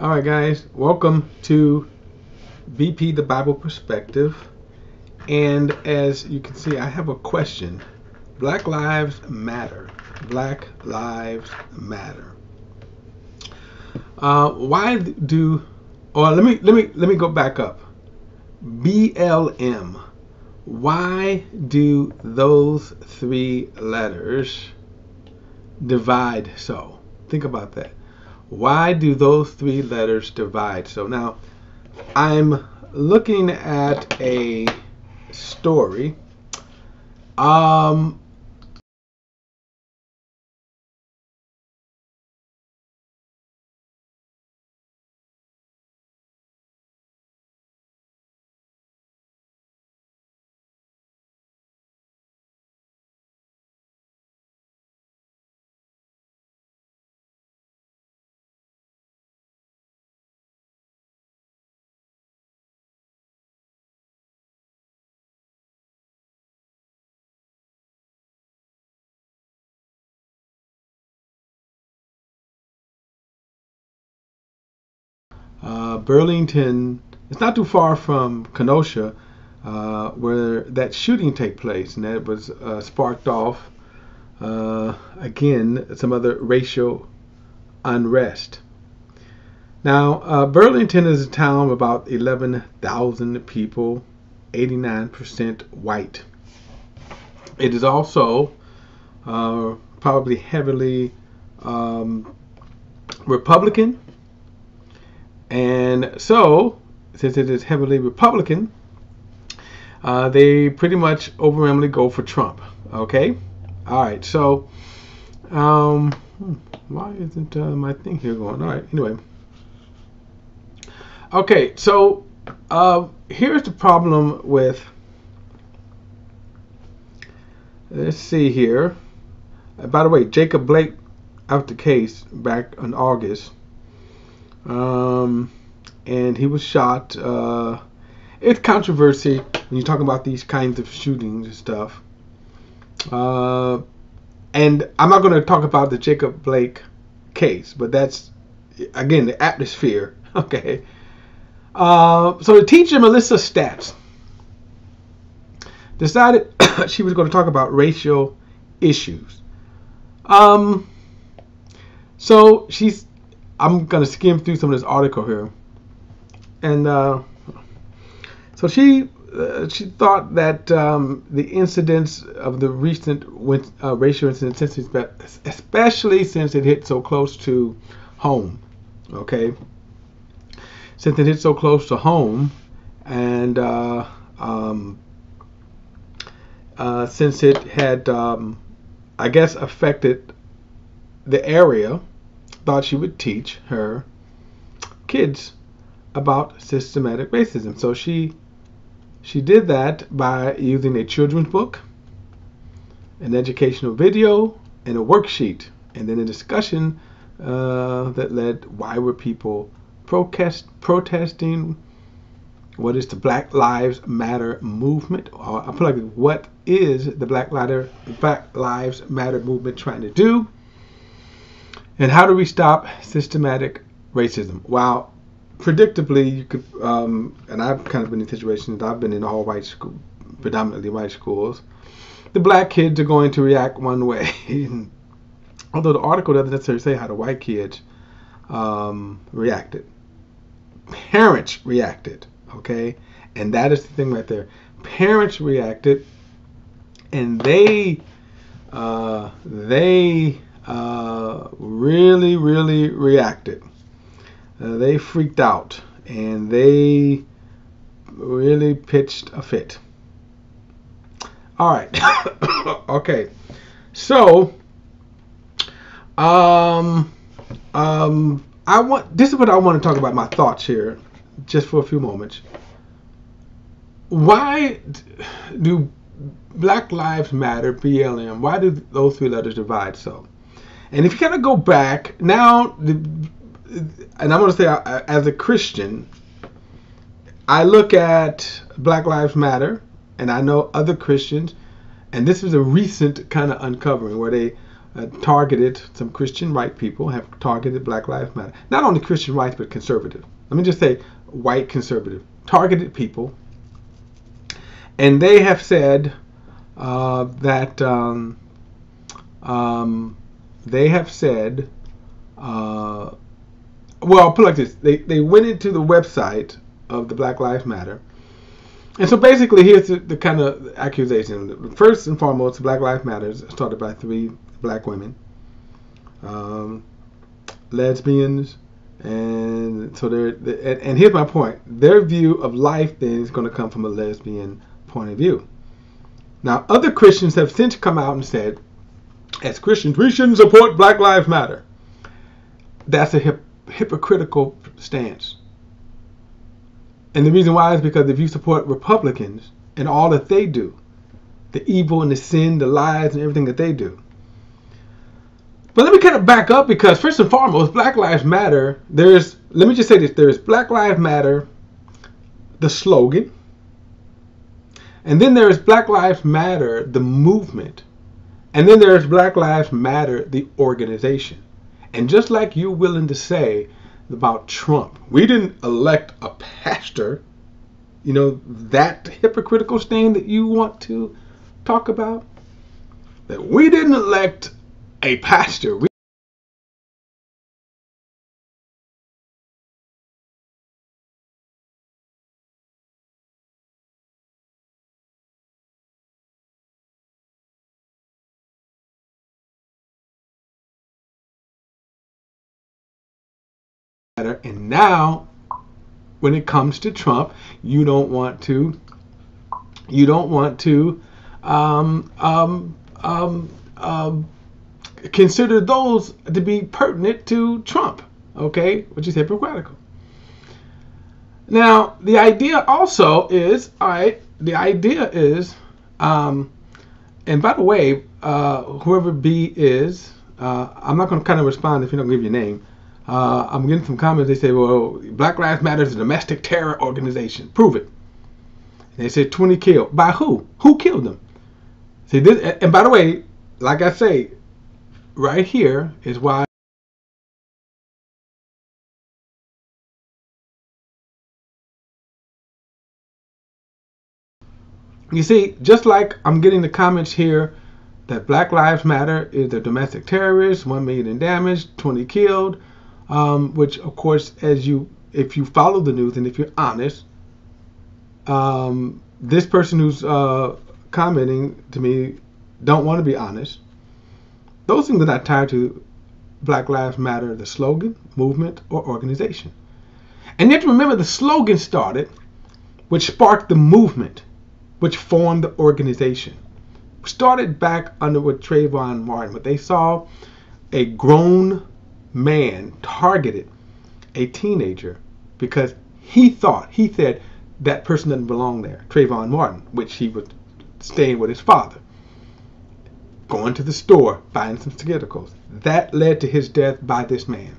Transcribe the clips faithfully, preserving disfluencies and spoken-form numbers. All right, guys, welcome to B P, the Bible Perspective. And as you can see, I have a question. Black lives matter. Black lives matter. Uh, why do? Or let me let me let me go back up. B L M. Why do those three letters divide so? Think about that. Why do those three letters divide so? Now, I'm looking at a story. Um, Uh, Burlington, it's not too far from Kenosha, uh, where that shooting took place, and that was uh, sparked off, uh, again, some other racial unrest. Now, uh, Burlington is a town of about eleven thousand people, eighty-nine percent white. It is also uh, probably heavily um, Republican. And so, since it is heavily Republican, uh, they pretty much overwhelmingly go for Trump. Okay? All right. So, um, why isn't uh, my thing here going? All right. Anyway. Okay. So, uh, here's the problem with, let's see here. Uh, by the way, Jacob Blake out the case back in August. Um, and he was shot. Uh, it's controversy when you talk about these kinds of shootings and stuff. Uh, and I'm not going to talk about the Jacob Blake case, but that's, again, the atmosphere. Okay. Uh, so the teacher, Melissa Stats, decided she was going to talk about racial issues. Um, so she's, I'm going to skim through some of this article here. And uh, so she uh, she thought that um, the incidents of the recent uh, racial incidents, especially since it hit so close to home, okay? Since it hit so close to home, and uh, um, uh, since it had, um, I guess, affected the area, thought she would teach her kids about systematic racism. So she she did that by using a children's book, an educational video, and a worksheet, and then a discussion uh, that led, why were people protest protesting? What is the Black Lives Matter movement? Or I put like, what is the Black Lives Black Lives Matter movement trying to do? And how do we stop systematic racism? Wow, predictably, you could, um, and I've kind of been in situations, I've been in all white school, predominantly white schools, the black kids are going to react one way. Although the article doesn't necessarily say how the white kids um, reacted. Parents reacted, okay? And that is the thing right there. Parents reacted, and they, uh, they, Uh, really, really reacted. Uh, they freaked out, and they really pitched a fit. All right. Okay. So, um, um, I want. This is what I want to talk about. My thoughts here, just for a few moments. Why do Black Lives Matter, B L M? Why do those three letters divide so? And if you kind of go back now, and I'm going to say, as a Christian, I look at Black Lives Matter, and I know other Christians, and this is a recent kind of uncovering where they uh, targeted, some Christian right people have targeted Black Lives Matter. Not only Christian rights, but conservative. Let me just say white conservative. Targeted people. And they have said uh, that um, um, they have said, uh, well, I'll put it like this. They, they went into the website of the Black Lives Matter. And so basically, here's the, the kind of accusation. First and foremost, Black Lives Matter started by three black women, um, lesbians, and so they're. They, and, and here's my point: their view of life then is going to come from a lesbian point of view. Now, other Christians have since come out and said, as Christians, we shouldn't support Black Lives Matter. That's a hip, hypocritical stance. And the reason why is because if you support Republicans and all that they do, the evil and the sin, the lies and everything that they do. But let me kind of back up, because first and foremost, Black Lives Matter, there's, let me just say this, there's Black Lives Matter, the slogan, and then there's Black Lives Matter, the movement, and then there's Black Lives Matter, the organization. And just like you're willing to say about Trump, we didn't elect a pastor, you know, that hypocritical thing that you want to talk about, that we didn't elect a pastor, we And now, when it comes to Trump, you don't want to, you don't want to um, um, um, um, consider those to be pertinent to Trump, okay? Which is hypocritical. Now, the idea also is, all right, the idea is, um, and by the way, uh, whoever B is, uh, I'm not going to kind of respond if you don't give your name. Uh, I'm getting some comments. They say, well, Black Lives Matter is a domestic terror organization. Prove it. And they said twenty killed. By who? Who killed them? See, this, and by the way, like I say, right here is why you see, just like I'm getting the comments here that Black Lives Matter is a domestic terrorist, one million in damage, twenty killed. Um, which, of course, as you, if you follow the news and if you're honest, um, this person who's uh, commenting to me don't want to be honest. Those things are not tied to Black Lives Matter, the slogan, movement, or organization. And you have to remember the slogan started, which sparked the movement, which formed the organization. Started back under with Trayvon Martin, but they saw a grown man targeted a teenager because he thought, he said that person doesn't belong there, Trayvon Martin, which he was staying with his father, going to the store, buying some Skittles. That led to his death by this man.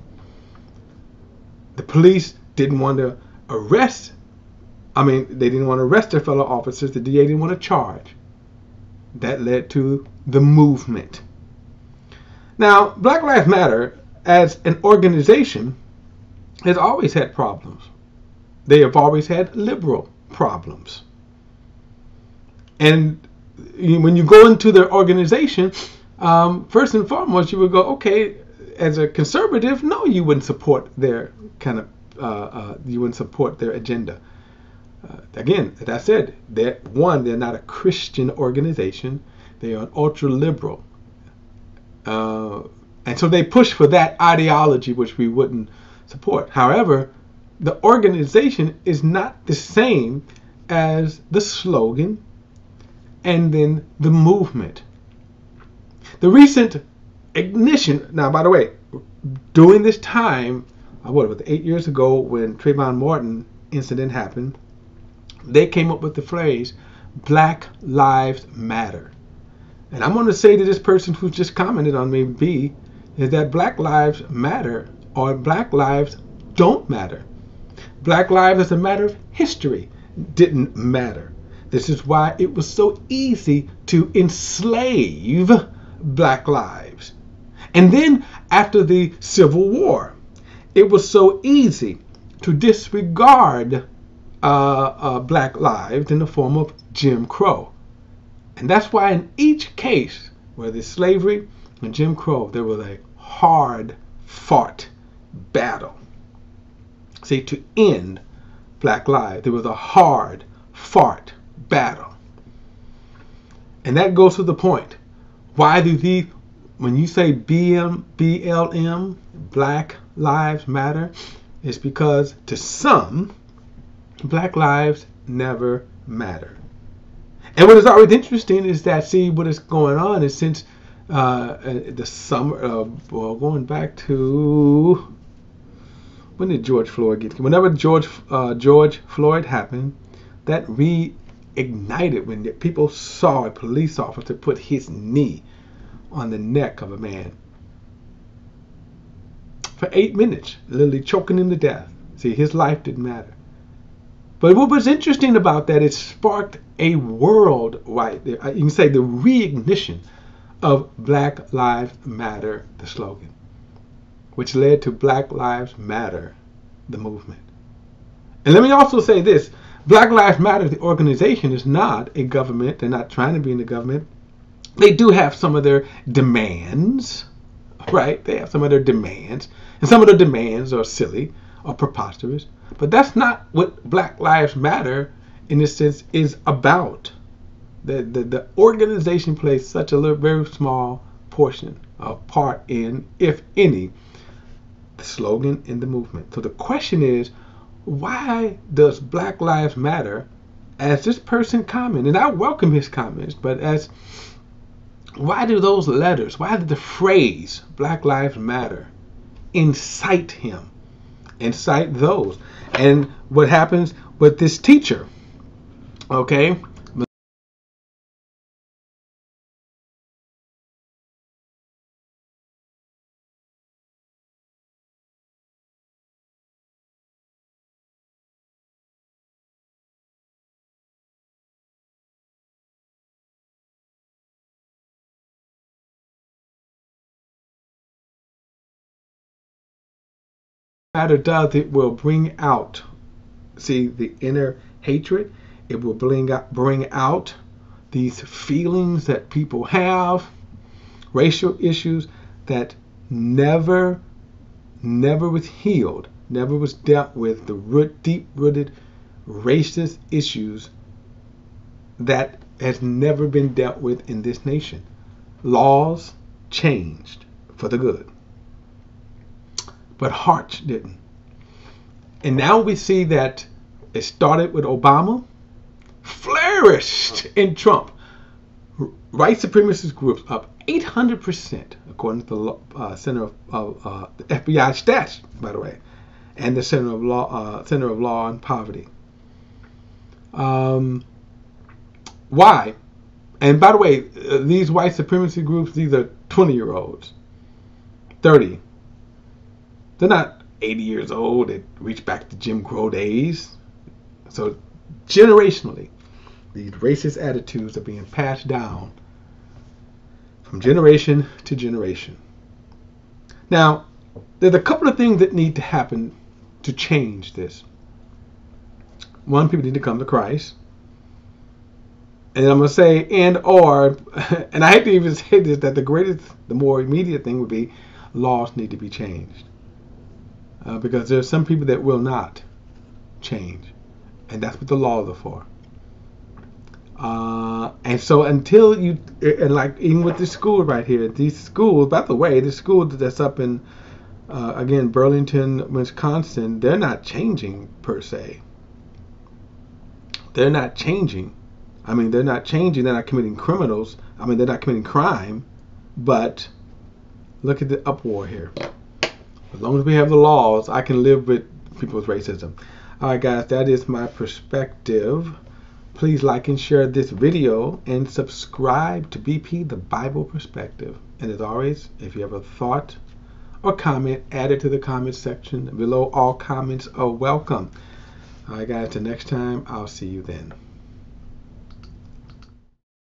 The police didn't want to arrest, I mean, they didn't want to arrest their fellow officers. The D A didn't want to charge. That led to the movement. Now, Black Lives Matter as an organization has always had problems. They have always had liberal problems. And when you go into their organization, um, first and foremost, you would go, okay, as a conservative, no, you wouldn't support their kind of, uh, uh, you wouldn't support their agenda. Uh, again, as I said, they're, one, they're not a Christian organization. They are an ultra-liberal uh And so they push for that ideology, which we wouldn't support. However, the organization is not the same as the slogan and then the movement. The recent ignition, now, by the way, during this time, what was it, eight years ago when Trayvon Martin incident happened, they came up with the phrase, Black Lives Matter. And I'm going to say to this person who just commented on me, B, is that Black Lives Matter, or Black Lives don't matter. Black lives as a matter of history didn't matter. This is why it was so easy to enslave Black lives. And then after the Civil War, it was so easy to disregard uh, uh, black lives in the form of Jim Crow. And that's why in each case, whether it's slavery and Jim Crow, there was a hard-fought battle. See, to end black lives, there was a hard-fought battle. And that goes to the point. Why do these, when you say B L M, Black Lives Matter, it's because to some, black lives never matter. And what is always interesting is that, see, what is going on is since uh, the summer of, well, going back to, when did George Floyd get, whenever George, uh, George Floyd happened, that reignited when people saw a police officer put his knee on the neck of a man for eight minutes, literally choking him to death. See, his life didn't matter. But what was interesting about that, it sparked a worldwide, you can say the reignition of Black Lives Matter, the slogan, which led to Black Lives Matter, the movement. And let me also say this, Black Lives Matter, the organization, is not a government. They're not trying to be in the government. They do have some of their demands, right? They have some of their demands, and some of their demands are silly or preposterous. But that's not what Black Lives Matter, in this sense, is about. The, the, the organization plays such a little, very small portion, a part in, if any, the slogan in the movement. So the question is, why does Black Lives Matter, as this person commented, and I welcome his comments, but as, why do those letters, why did the phrase Black Lives Matter incite him? Incite those. And what happens with this teacher, okay, matter does, it will bring out, see, the inner hatred. It will bring out, bring out these feelings that people have, racial issues that never, never was healed, never was dealt with, the root, deep-rooted racist issues that has never been dealt with in this nation. Laws changed for the good. But hearts didn't. And now we see that it started with Obama, flourished in Trump. Right supremacist groups up eight hundred percent, according to the uh, Center of uh, uh, the F B I Stats, by the way, and the Center of Law, uh, Center of Law and Poverty. Um, why? And by the way, these white supremacy groups, these are twenty-year-olds, thirty. They're not eighty years old. They reach back to Jim Crow days. So generationally, these racist attitudes are being passed down from generation to generation. Now, there's a couple of things that need to happen to change this. One, people need to come to Christ. And I'm going to say, and or, and I hate to even say this, that the greatest, the more immediate thing would be laws need to be changed. Uh, because there are some people that will not change. And that's what the laws are for. Uh, and so until you, and like even with this school right here, these schools, by the way, the school that's up in, uh, again, Burlington, Wisconsin, they're not changing per se. They're not changing. I mean, they're not changing. They're not committing criminals. I mean, they're not committing crime. But look at the uproar here. As long as we have the laws, I can live with people's racism. All right, guys, that is my perspective. Please like and share this video and subscribe to B P, The Bible Perspective. And as always, if you have a thought or comment, add it to the comment section below. All comments are welcome. All right, guys, till next time, I'll see you then.